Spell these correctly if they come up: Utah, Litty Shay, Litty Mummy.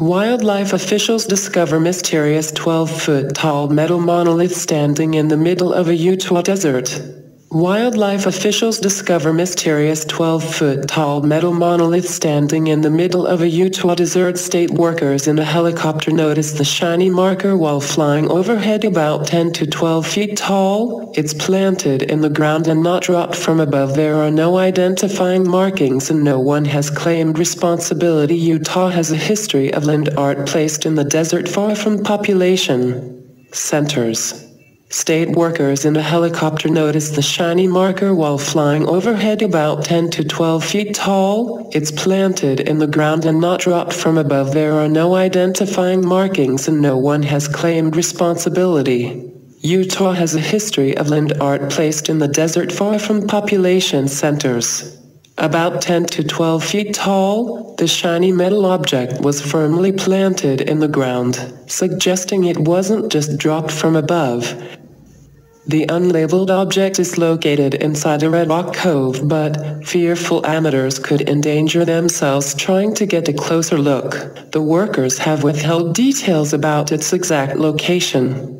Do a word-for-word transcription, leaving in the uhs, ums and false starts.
Wildlife officials discover mysterious twelve-foot-tall metal monolith standing in the middle of a Utah desert. Wildlife officials discover mysterious twelve-foot-tall metal monolith standing in the middle of a Utah desert. State workers in a helicopter notice the shiny marker while flying overhead about ten to twelve feet tall. It's planted in the ground and not dropped from above. There are no identifying markings and no one has claimed responsibility. Utah has a history of land art placed in the desert far from population centers. State workers in a helicopter noticed the shiny marker while flying overhead about ten to twelve feet tall. It's planted in the ground and not dropped from above. There are no identifying markings and no one has claimed responsibility. Utah has a history of land art placed in the desert far from population centers. About ten to twelve feet tall, the shiny metal object was firmly planted in the ground, suggesting it wasn't just dropped from above. The unlabeled object is located inside a red rock cove, but fearful amateurs could endanger themselves trying to get a closer look. The workers have withheld details about its exact location.